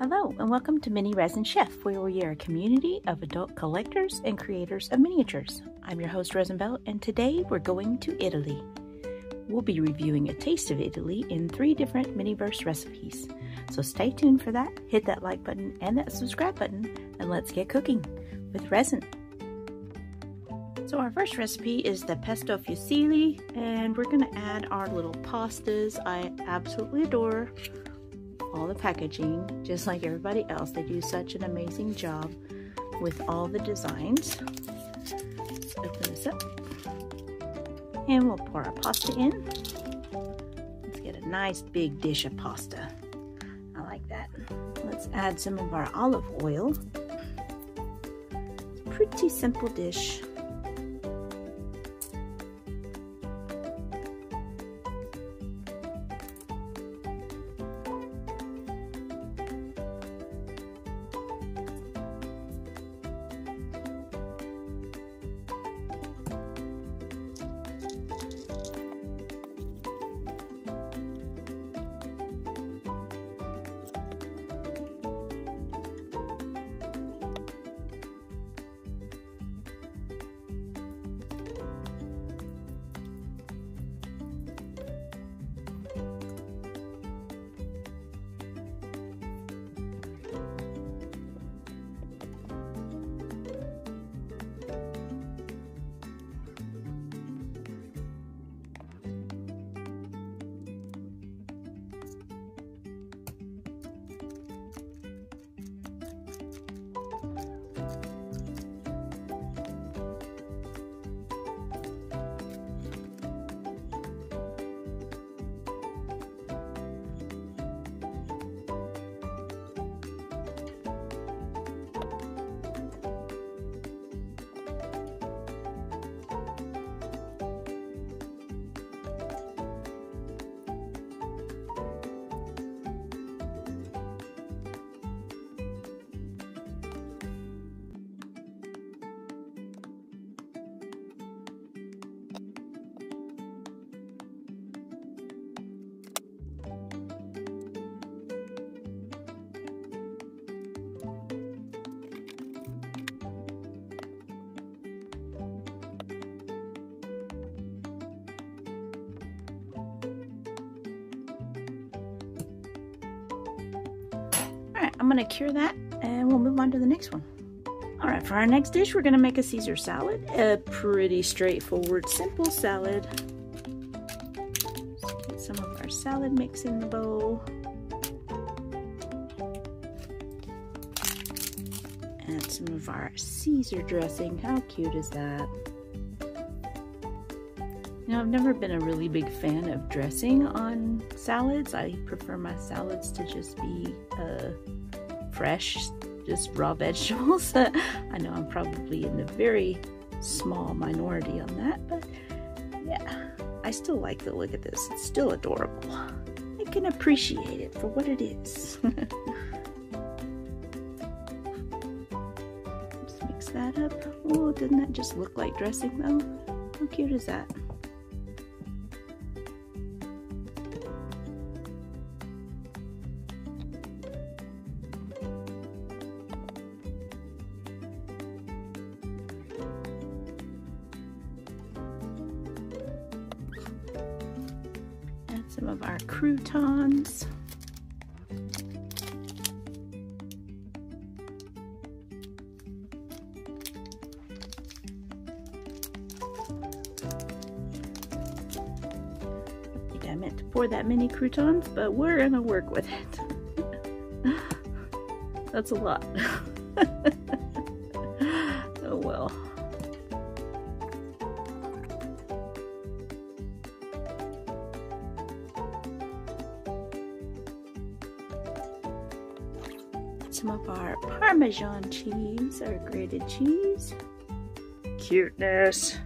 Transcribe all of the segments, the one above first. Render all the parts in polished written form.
Hello and welcome to Mini Resin Chef, where we are a community of adult collectors and creators of miniatures. I'm your host Resin Belle, and today we're going to Italy. We'll be reviewing a taste of Italy in 3 different Miniverse recipes. So stay tuned for that, hit that like button and that subscribe button, and let's get cooking with resin. So our first recipe is the pesto fusilli, and we're gonna add our little pastas. I absolutely adore all the packaging, just like everybody else. They do such an amazing job with all the designs. Let's open this up and we'll pour our pasta in. Let's get a nice big dish of pasta. I like that. Let's add some of our olive oil. It's a pretty simple dish. I'm gonna cure that and we'll move on to the next one. All right, for our next dish, we're gonna make a Caesar salad. A pretty straightforward, simple salad. Let's get some of our salad mix in the bowl. Add some of our Caesar dressing. How cute is that? You know, I've never been a really big fan of dressing on salads. I prefer my salads to just be fresh, just raw vegetables. I know I'm probably in the very small minority on that, but yeah, I still like the look at this. It's still adorable. I can appreciate it for what it is. Just mix that up. Oh, doesn't that just look like dressing though? How cute is that? Some of our croutons. I think I meant to pour that many croutons, but we're gonna work with it. That's a lot. Oh well. Some of our Parmesan cheese, our grated cheese. Cuteness.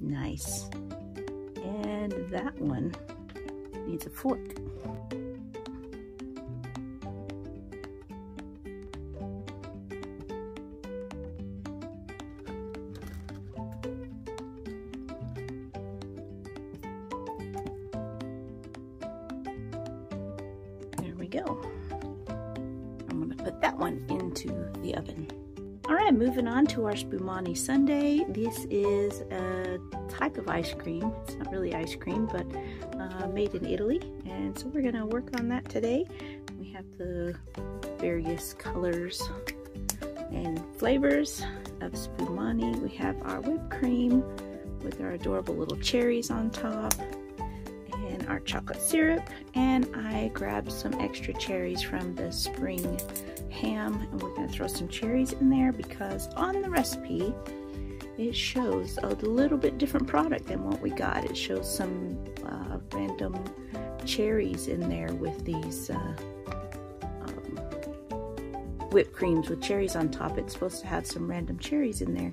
Nice. And that one needs a fork. go. I'm gonna put that one into the oven. All right, moving on to our spumoni sundae. This is a type of ice cream. It's not really ice cream, but made in Italy. And so we're gonna work on that today. We have the various colors and flavors of spumoni. We have our whipped cream with our adorable little cherries on top and our chocolate syrup. And I grabbed some extra cherries from the spring ham, and we're going to throw some cherries in there because on the recipe it shows a little bit different product than what we got. It shows some random cherries in there with these whipped creams with cherries on top. It's supposed to have some random cherries in there,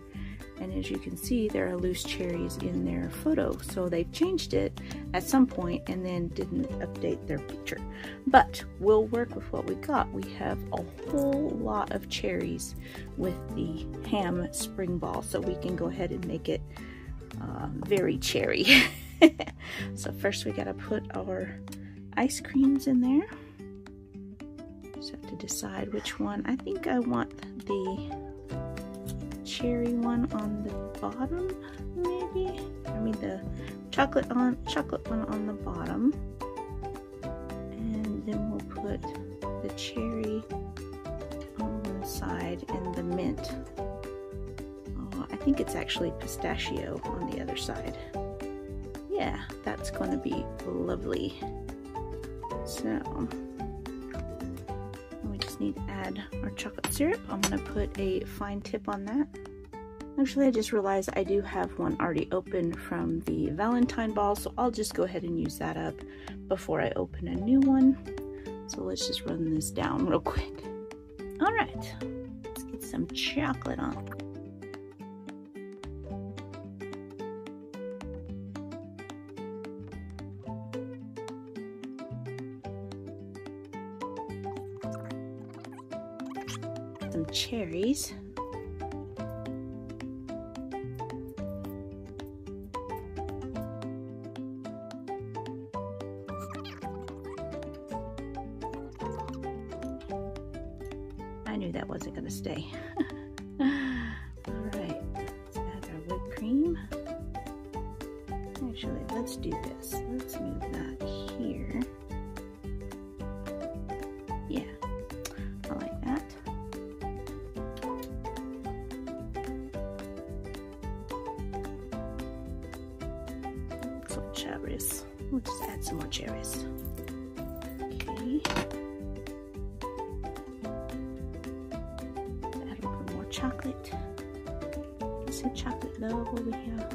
and as you can see there are loose cherries in their photo, so they've changed it at some point and then didn't update their picture. But we'll work with what we got. We have a whole lot of cherries with the ham spring ball, so we can go ahead and make it very cherry. So first we gotta put our ice creams in there. Just have to decide which one. I think I want the cherry one on the bottom, maybe. I mean the chocolate one on the bottom, and then we'll put the cherry on one side and the mint. Oh, I think it's actually pistachio on the other side. Yeah, that's going to be lovely. So need to add our chocolate syrup. I'm going to put a fine tip on that. Actually, I just realized I do have one already open from the Valentine ball, so I'll just go ahead and use that up before I open a new one. So let's just run this down real quick. All right, let's get some chocolate on. Some cherries. I knew that wasn't going to stay. All right, let's add our whipped cream. Actually, let's do this. Let's move that here. Cherries. We'll just add some more cherries. Okay. Add a little more chocolate. Get some chocolate love over here.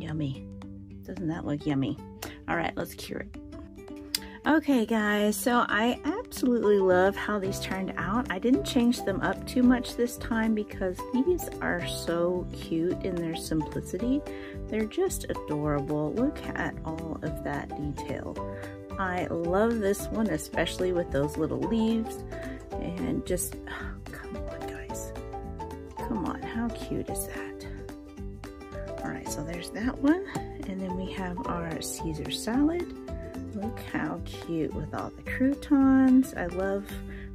Yummy. Doesn't that look yummy? All right, let's cure it. Okay guys, so I absolutely love how these turned out. I didn't change them up too much this time because these are so cute in their simplicity. They're just adorable. Look at all of that detail. I love this one, especially with those little leaves and just, oh, come on guys. Come on, how cute is that? Alright, so there's that one, and then we have our Caesar salad. Look how cute with all the croutons. I love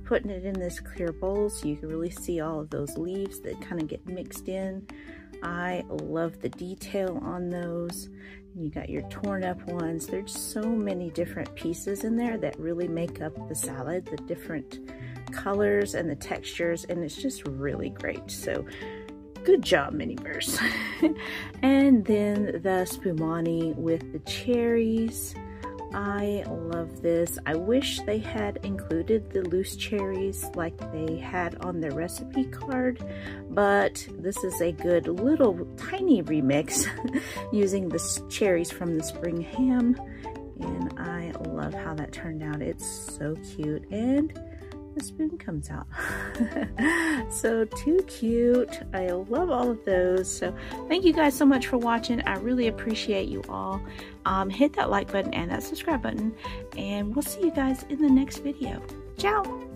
putting it in this clear bowl so you can really see all of those leaves that kind of get mixed in. I love the detail on those. You got your torn up ones. There's so many different pieces in there that really make up the salad, the different colors and the textures, and it's just really great. So good job, Miniverse. And then the spumoni with the cherries. I love this. I wish they had included the loose cherries like they had on their recipe card, but this is a good little tiny remix using the cherries from the spring ham, and I love how that turned out. It's so cute. And the spoon comes out. So too cute. I love all of those. So thank you guys so much for watching. I really appreciate you all. Hit that like button and that subscribe button, and we'll see you guys in the next video. Ciao.